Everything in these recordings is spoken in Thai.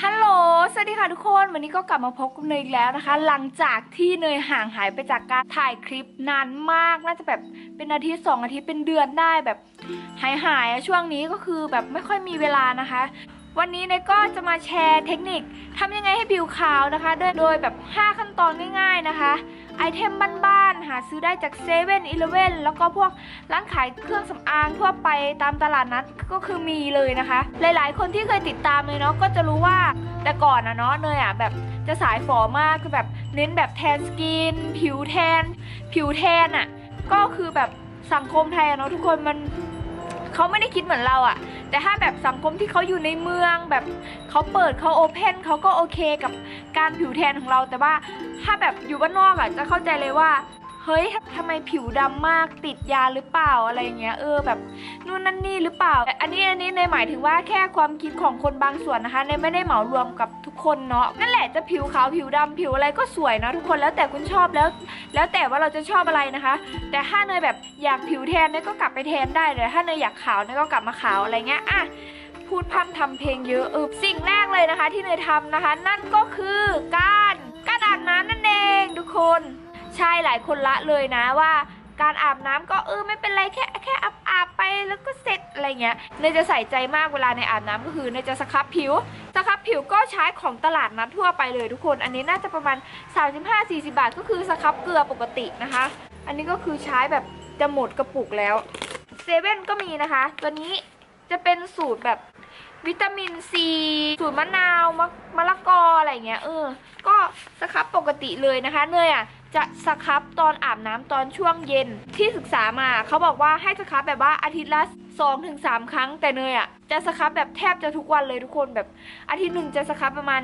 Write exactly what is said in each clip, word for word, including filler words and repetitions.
ฮัลโหลสวัสดีค่ะทุกคนวันนี้ก็กลับมาพบกับเนยอีกแล้วนะคะหลังจากที่เนยห่างหายไปจากการถ่ายคลิปนานมากน่าจะแบบเป็นอาทิตย์สองอาทิตย์เป็นเดือนได้แบบหายหายช่วงนี้ก็คือแบบไม่ค่อยมีเวลานะคะวันนี้เนยก็จะมาแชร์เทคนิคทำยังไงให้ผิวขาวนะคะโดยโดยแบบห้าขั้นตอนง่ายๆนะคะไอเทมบ้านๆหาซื้อได้จากเซเว่นอีเลฟเว่นแล้วก็พวกร้านขายเครื่องสำอางทั่วไปตามตลาดนัดก็คือมีเลยนะคะหลายๆคนที่เคยติดตามเลยเนาะก็จะรู้ว่าแต่ก่อนนะเนาะเนยอ่ะแบบจะสายฝอมากคือแบบเน้นแบบแทนสกินผิวแทนผิวแทนอ่ะก็คือแบบสังคมไทยเนาะทุกคนมันเขาไม่ได้คิดเหมือนเราอ่ะแต่ถ้าแบบสังคมที่เขาอยู่ในเมืองแบบเขาเปิดเขาโอเพนเขาก็โอเคกับการผิวแทนของเราแต่ว่าถ้าแบบอยู่บ้านนอกอ่ะจะเข้าใจเลยว่าเฮ้ยทำไมผิวดำมากติดยาหรือเปล่าอะไรอย่างเงี้ยเออแบบนู่นนั่นนี่หรือเปล่าอันนี้อันนี้ในหมายถึงว่าแค่ความคิดของคนบางส่วนนะคะในไม่ได้เหมารวมกับทุกคนเนาะนั่นแหละจะผิวขาวผิวดำผิวอะไรก็สวยนะทุกคนแล้วแต่คุณชอบแล้วแล้วแต่ว่าเราจะชอบอะไรนะคะแต่ถ้าเนยแบบอยากผิวแทนเนี่ยก็กลับไปแทนได้เลยถ้าเนยอยากขาวเนี่ยก็กลับมาขาวอะไรเงี้ยอ่ะพูดพร่ำทำเพลงเยอะเออสิ่งแรกเลยนะคะที่เนยทำนะคะนั่นก็คือการการอาบน้ำนั่นเองทุกคนใช่หลายคนละเลยนะว่าการอาบน้ำก็เออไม่เป็นไรแค่แค่อาบอาบไปแล้วก็เสร็จอะไรเงี้ยเนยจะใส่ใจมากเวลาในอาบน้ำก็คือเนยจะสครับผิวสครับผิวก็ใช้ของตลาดนัดทั่วไปเลยทุกคนอันนี้น่าจะประมาณ สามสิบห้าถึงสี่สิบ บาทก็คือสครับเกลือปกตินะคะอันนี้ก็คือใช้แบบจะหมดกระปุกแล้วเซเว่นก็มีนะคะตัวนี้จะเป็นสูตรแบบวิตามินซีสูตรมะนาวมะละกออะไรเงี้ยเออก็สครับปกติเลยนะคะเนยอ่ะจะสครับตอนอาบน้ำตอนช่วงเย็นที่ศึกษามาเขาบอกว่าให้สครับแบบว่าอาทิตย์ละ สองถึงสาม ครั้งแต่เนยอ่ะจะสครับแบบแทบจะทุกวันเลยทุกคนแบบอาทิตย์หนึ่งจะสครับประมาณ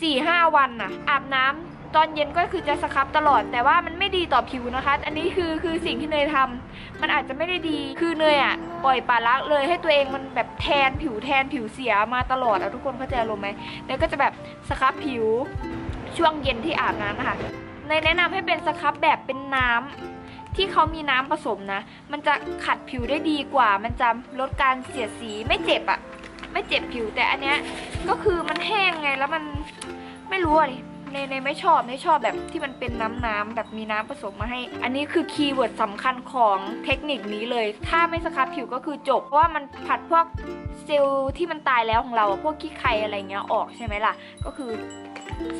สี่ถึงห้า วันน่ะอาบน้ำตอนเย็นก็คือจะสครับตลอดแต่ว่ามันไม่ดีต่อผิวนะคะอันนี้คือคือสิ่งที่เนยทำมันอาจจะไม่ได้ดีคือเนยอ่ะปล่อยปละละเลยให้ตัวเองมันแบบแทนผิวแทนผิวเสียมาตลอดอะทุกคนเข้าใจอารมณ์ไหมเนยก็จะแบบสครับผิวช่วงเย็นที่อาบน้ำนะคะเนยแนะนำให้เป็นสครับแบบเป็นน้ำที่เขามีน้ำผสมนะมันจะขัดผิวได้ดีกว่ามันจะลดการเสียดสีไม่เจ็บอะไม่เจ็บผิวแต่อันเนี้ยก็คือมันแห้งไงแล้วมันไม่รู้อะเนยไม่ชอบไม่ชอบแบบที่มันเป็นน้ำน้ำแบบมีน้ำผสมมาให้อันนี้คือคีย์เวิร์ดสำคัญของเทคนิคนี้เลยถ้าไม่สครับผิวก็คือจบเพราะว่ามันผัดพวกเซลล์ที่มันตายแล้วของเราพวกขี้ไคอะไรเงี้ยออกใช่ไหมล่ะก็คือ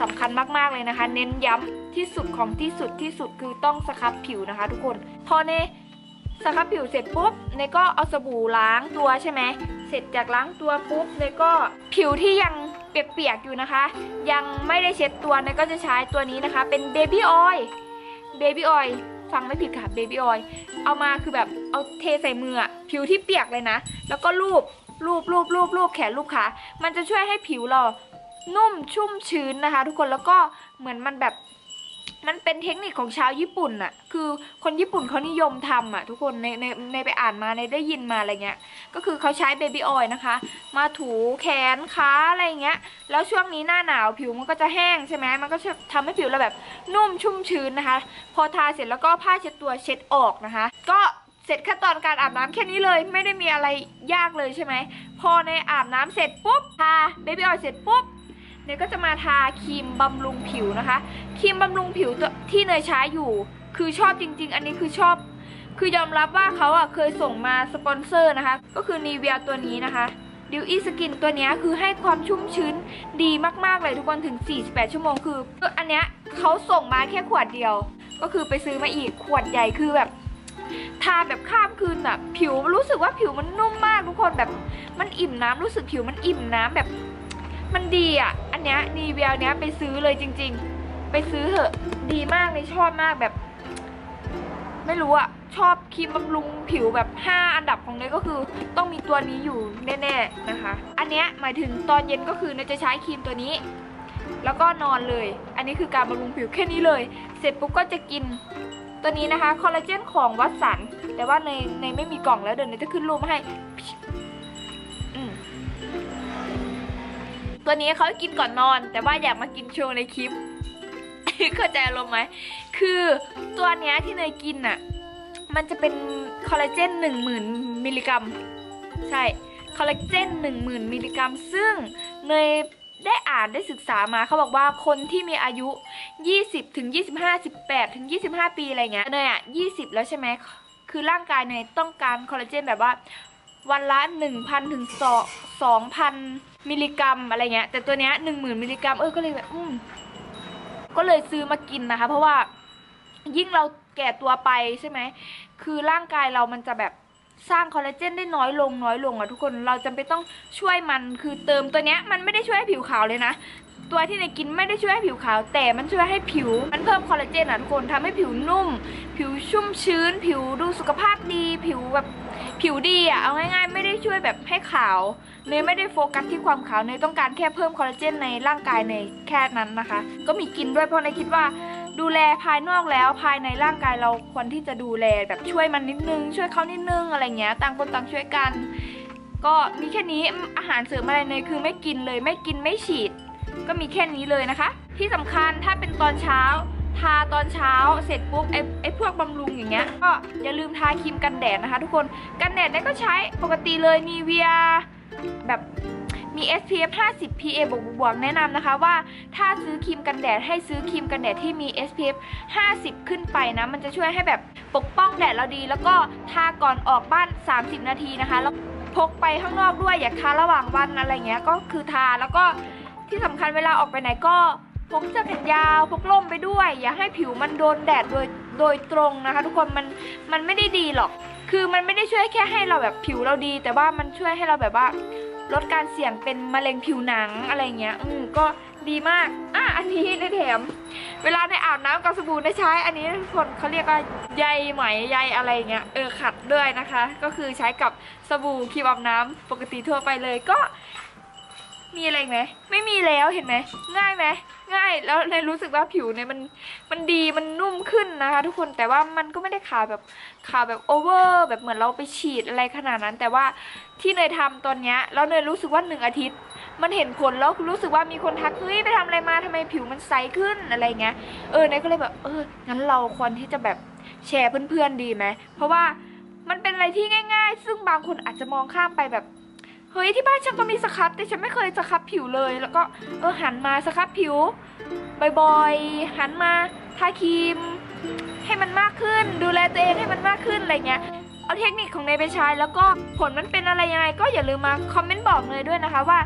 สำคัญมากๆเลยนะคะเน้นย้ำที่สุดของที่สุดที่สุดคือต้องสครับผิวนะคะทุกคนพอเนยสครับผิวเสร็จปุ๊บเนยก็เอาสบู่ล้างตัวใช่ไหมเสร็จจากล้างตัวปุ๊บเนยก็ผิวที่ยังเปียกๆอยู่นะคะยังไม่ได้เช็ดตัวเนยก็จะใช้ตัวนี้นะคะเป็นเบบี้ออยล์เบบี้ออยล์ฟังไม่ผิดค่ะเบบี้ออยล์เอามาคือแบบเอาเทใส่มือผิวที่เปียกเลยนะแล้วก็ลูบลูบลูบลูบลูบแขนลูบขามันจะช่วยให้ผิวเรานุ่มชุ่มชื้นนะคะทุกคนแล้วก็เหมือนมันแบบมันเป็นเทคนิคของชาวญี่ปุ่นน่ะคือคนญี่ปุ่นเขานิยมทำอ่ะทุกคนในในในไปอ่านมาในได้ยินมาอะไรเงี้ยก็คือเขาใช้เบบี้ออยล์นะคะมาถูแขนขาอะไรเงี้ยแล้วช่วงนี้หน้าหนาวผิวมันก็จะแห้งใช่ไหมมันก็ทำให้ผิวเราแบบนุ่มชุ่มชื้นนะคะพอทาเสร็จแล้วก็ผ้าเช็ดตัวเช็ดออกนะคะก็เสร็จขั้นตอนการอาบน้ำแค่นี้เลยไม่ได้มีอะไรยากเลยใช่ไหมพอในอาบน้ำเสร็จปุ๊บทาเบบี้ออยล์เสร็จปุ๊บเนยก็จะมาทาครีมบำรุงผิวนะคะครีมบำรุงผิวตัวที่เนยใช้อยู่คือชอบจริงๆอันนี้คือชอบคือยอมรับว่าเขาอ่ะเคยส่งมาสปอนเซอร์นะคะก็คือนีเวียตัวนี้นะคะดิวอีสกินตัวนี้คือให้ความชุ่มชื้นดีมากๆเลยทุกคนถึงสี่สิบแปดชั่วโมงคืออันเนี้ยเขาส่งมาแค่ขวดเดียวก็คือไปซื้อมาอีกขวดใหญ่คือแบบทาแบบข้ามคืนแบบผิวรู้สึกว่าผิวมันนุ่มมากทุกคนแบบมันอิ่มน้ำรู้สึกผิวมันอิ่มน้ำแบบมันดีอ่ะอันเนี้ยนีเวียเนี้ยไปซื้อเลยจริงๆไปซื้อเถอะดีมากเลยชอบมากแบบไม่รู้อ่ะชอบครีมบำรุงผิวแบบห้าอันดับของเนยก็คือต้องมีตัวนี้อยู่แน่ๆนะคะอันเนี้ยหมายถึงตอนเย็นก็คือเนยจะใช้ครีมตัวนี้แล้วก็นอนเลยอันนี้คือการบำรุงผิวแค่นี้เลยเสร็จปุ๊บก็จะกินตัวนี้นะคะคอลลาเจนของวัตสันแต่ว่าในในไม่มีกล่องแล้วเดี๋ยวเนยจะขึ้นรูปมาให้ตัวนี้เขากินก่อนนอนแต่ว่าอยากมากินโชว์ในคลิป เข้าใจอารมณ์ไหมคือตัวเนี้ยที่เนยกินน่ะมันจะเป็นคอลลาเจน หนึ่งหมื่น มิลลิกรัมใช่คอลลาเจน หนึ่งหมื่น มิลลิกรัมซึ่งเนย ได้อ่านได้ศึกษามาเขาบอกว่าคนที่มีอายุยี่สิบถึงยี่สิบห้า สิบแปดถึงยี่สิบห้าปีอะไรเงี้ยเนยอ่ะยี่สิบแล้วใช่ไหมคือร่างกายเนยต้องการคอลลาเจนแบบว่าวันละ หนึ่งพัน ถึง สองพัน มิลลิกรัมอะไรเงี้ยแต่ตัวเนี้ย หนึ่งหมื่น มิลลิกรัมเออก็เลยแบบอืมก็เลยซื้อมากินนะคะเพราะว่ายิ่งเราแก่ตัวไปใช่ไหมคือร่างกายเรามันจะแบบสร้างคอลลาเจนได้น้อยลงน้อยลงอะทุกคนเราจำเป็นต้องช่วยมันคือเติมตัวเนี้ยมันไม่ได้ช่วยให้ผิวขาวเลยนะตัวที่ในกินไม่ได้ช่วยให้ผิวขาวแต่มันช่วยให้ผิวมันเพิ่มคอลลาเจนอะทุกคนทำให้ผิวนุ่มผิวชุ่มชื้นผิวดูสุขภาพดีผิวแบบผิวดีอะเอาง่ายๆไม่ได้ช่วยแบบให้ขาวเนยไม่ได้โฟกัสที่ความขาวเนยต้องการแค่เพิ่มคอลลาเจนในร่างกายเนยแค่นั้นนะคะก็มีกินด้วยเพราะเนยคิดว่าดูแลภายนอกแล้วภายในร่างกายเราควรที่จะดูแลแบบช่วยมันนิดนึงช่วยเขานิดนึงอะไรเงี้ยต่างคนต่างช่วยกันก็มีแค่นี้อาหารเสริมอะไรเลยคือไม่กินเลยไม่กินไม่ฉีดก็มีแค่นี้เลยนะคะที่สำคัญถ้าเป็นตอนเช้าทาตอนเช้าเสร็จปุ๊บไอ้ไอ้พวกบำรุงอย่างเงี้ยก็อย่าลืมทาครีมกันแดดนะคะทุกคนกันแดดเนี่ยก็ใช้ปกติเลยนีเวียแบบมี เอส พี เอฟ ห้าสิบ พี เอ บวกๆแนะนำนะคะว่าถ้าซื้อครีมกันแดดให้ซื้อครีมกันแดดที่มี เอส พี เอฟ ห้าสิบ ขึ้นไปนะมันจะช่วยให้แบบปกป้องแดดเราดีแล้วก็ทาก่อนออกบ้านสามสิบนาทีนะคะแล้วพกไปข้างนอกด้วยอย่าทาระหว่างวันอะไรเงี้ยก็คือทาแล้วก็ที่สำคัญเวลาออกไปไหนก็พกเสื้อแขนยาวพกร่มไปด้วยอย่าให้ผิวมันโดนแดดโดยโดยตรงนะคะทุกคนมันมันไม่ได้ดีหรอกคือมันไม่ได้ช่วยแค่ให้เราแบบผิวเราดีแต่ว่ามันช่วยให้เราแบบว่าลดการเสี่ยงเป็นมะเร็งผิวหนังอะไรเงี้ยอืมก็ดีมากอ่ะอันนี้ในแถมเวลาในอาบน้ำกับสบู่ได้ใช้อันนี้คนเขาเรียกว่าใยไหมใยอะไรเงี้ยเออขัดด้วยนะคะก็คือใช้กับสบู่ครีมอาบน้ำปกติทั่วไปเลยก็มีอะไรไหมไม่มีแล้วเห็นไหมง่ายไหมง่ายแล้วในรู้สึกว่าผิวเนี่ยมันมันดีมันนุ่มขึ้นนะคะทุกคนแต่ว่ามันก็ไม่ได้ขาวแบบขาวแบบโอเวอร์แบบเหมือนเราไปฉีดอะไรขนาดนั้นแต่ว่าที่เนยทำตอนเนี้ยแล้วเนยรู้สึกว่าหนึ่งอาทิตย์มันเห็นผลแล้วรู้สึกว่ามีคนทักเฮ้ยไปทำอะไรมาทำไมผิวมันใสขึ้นอะไรเงี้ยเออเนยก็เลยแบบเอองั้นเราควรที่จะแบบแชร์เพื่อนๆดีไหมเพราะว่ามันเป็นอะไรที่ง่ายๆซึ่งบางคนอาจจะมองข้ามไปแบบเฮ้ยที่บ้านฉันก็มีสครับแต่ฉันไม่เคยสครับผิวเลยแล้วก็เออหันมาสครับผิวบ่อยๆหันมาทาครีมให้มันมากขึ้นดูแลตัวเองให้มันมากขึ้นอะไรเงี้ยเอาเทคนิคของเนยไปใช้แล้วก็ผลมันเป็นอะไรยังไงก็อย่าลืมมาคอมเมนต์บอกเนยด้วยนะคะว่า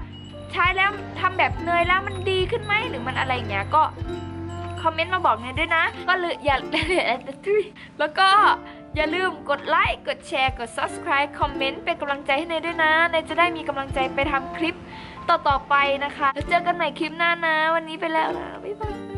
ใช้แล้วทำแบบเนยแล้วมันดีขึ้นไหมหรือมันอะไรเงี้ยก็คอมเมนต์มาบอกเนยด้วยนะก็เลยอย่าแล้วก็อย่าลืมกดไลค์กดแชร์กด ซับสไครบ์ คอมเมนต์เป็นกำลังใจให้เนยด้วยนะเนยจะได้มีกำลังใจไปทำคลิปต่อๆไปนะคะแล้วเจอกันใหม่คลิปหน้านะวันนี้ไปแล้วนะบ๊ายบาย